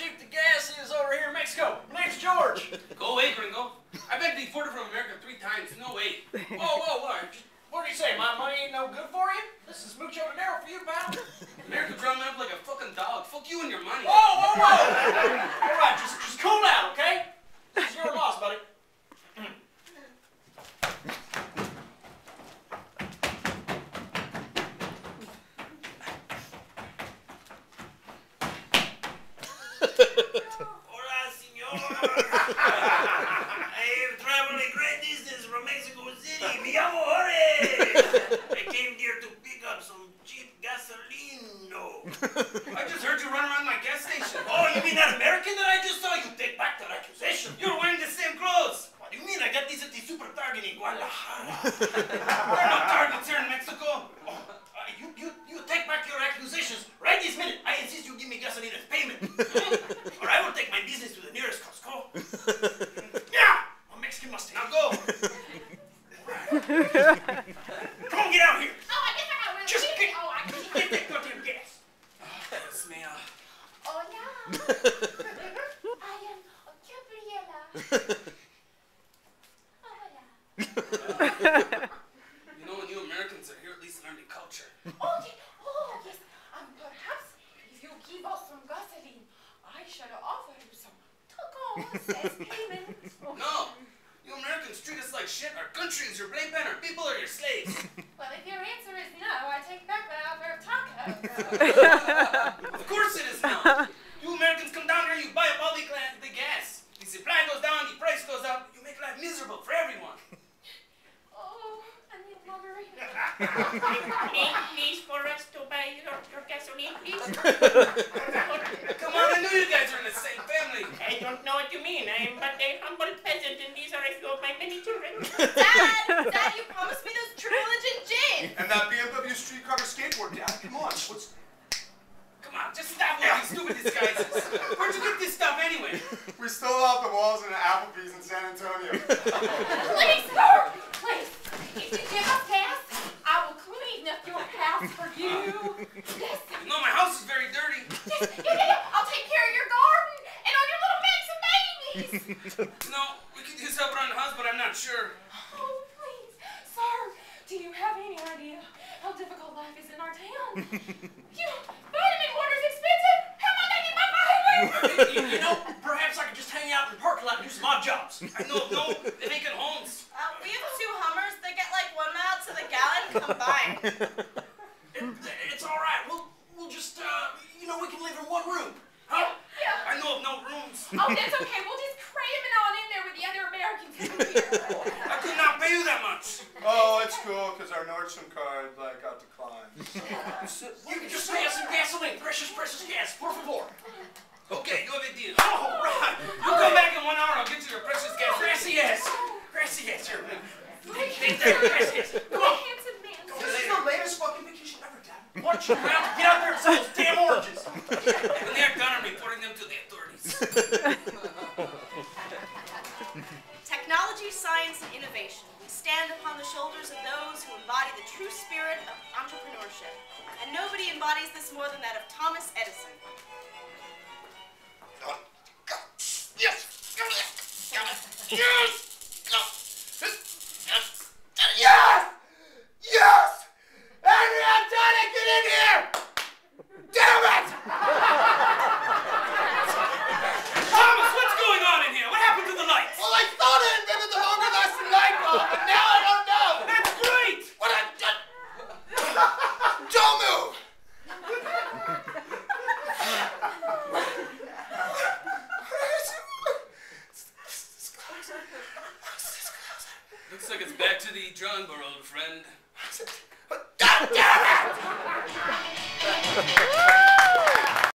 cheap the gas is over here in Mexico. My name's George. Go away, gringo. I've been deported from America 3 times. No way. Whoa, whoa, whoa. What do you say? My money ain't no good for you? This is mucho dinero for you, pal. America grown up like a fucking dog. Fuck you and your money. Whoa, whoa, whoa. All right, just cool down, okay? This is your loss, buddy. I just heard you run around my gas station. Oh, you mean that American that I just saw? You take back that accusation. You're wearing the same clothes. What do you mean? I got these at the Super Target in Guadalajara. There are no targets here in Mexico. Oh, you take back your accusations right this minute. I insist you give me gasoline as payment. Or I will take my business to the nearest Costco. Yeah! A Mexican must not go. Come on, get out here. Oh, I guess I got really cheap. Oh, I can get that goddamn gas. Hola. I am Gabriela. Hola. You know, when you Americans are here, at least learn the culture. Okay. Oh, yes. Perhaps if you give us some gasoline, I shall offer you some tacos as payment. No. You Americans treat us like shit. Our country is your blame pen. Our people are your slaves. Well, if your answer is no, I take back my offer of tacos. Of course it is no. You Americans come down here, you buy up all the gas. The supply goes down, the price goes up. You make life miserable for everyone. Oh, I need margarita. Please, for us to buy your gasoline, please. Come on, I knew you guys were in the same family. I don't know what you mean. I am but a humble peasant, and these are a few of my many children. Dad! Dad, you promised me those True Religion jeans! And that BMW street cover skateboard, Dad. Come on. What's... Come on, just stop with these stupid disguises. Where'd you get this stuff anyway? We stole off the walls in an Applebee's in San Antonio. Please, sir! Please! If you give us pass, I will clean up your house for you. Yes. No, my house is very dirty. Yes, yeah. I'll take care of your garden and all your little bags and babies. No, we could use help around the house, but I'm not sure. Oh, please, sir, do you have any idea how difficult life is in our town? You know, vitamin water is expensive. How am I going to get my vitamin? You know, perhaps I could just hang out in the parking lot and do some odd jobs. I know, no, they make it homes. We have 2 Hummers. They get like 1 mile to the gallon combined. It's all right. We'll just, you know, we can live in 1 room. Huh? Yeah. I know of no rooms. Oh, that's okay. We'll just cram it on in there with the other Americans here. I could not pay you that much. Oh, it's cool, because our Nordstrom card, like, got declined. So. You can just pay us some gasoline. Precious, precious gas. Por favor. Okay, you have a deal. Oh, right. You'll come back in 1 hour. I'll get you your precious gas. Gracias. Gracias. Gracias. Come on. This is the latest fucking vacation ever, Dad. Watch your mouth. Get out there and sell those damn oranges. When they're done, I'm reporting them to the authorities. Technology, science, and innovation. We stand upon the shoulders of those who embody the true spirit of entrepreneurship. And nobody embodies this more than that of Thomas Edison. Yes! Yes! Yes! Yes! Henry, I'm trying to get in here! Damn it! Thomas, what's going on in here? What happened to the lights? Well, I thought I invented the long-lasting light bulb, but now I don't know! That's great! What I've done... Don't move! Looks like it's back to the drawing board, old friend. God damn it!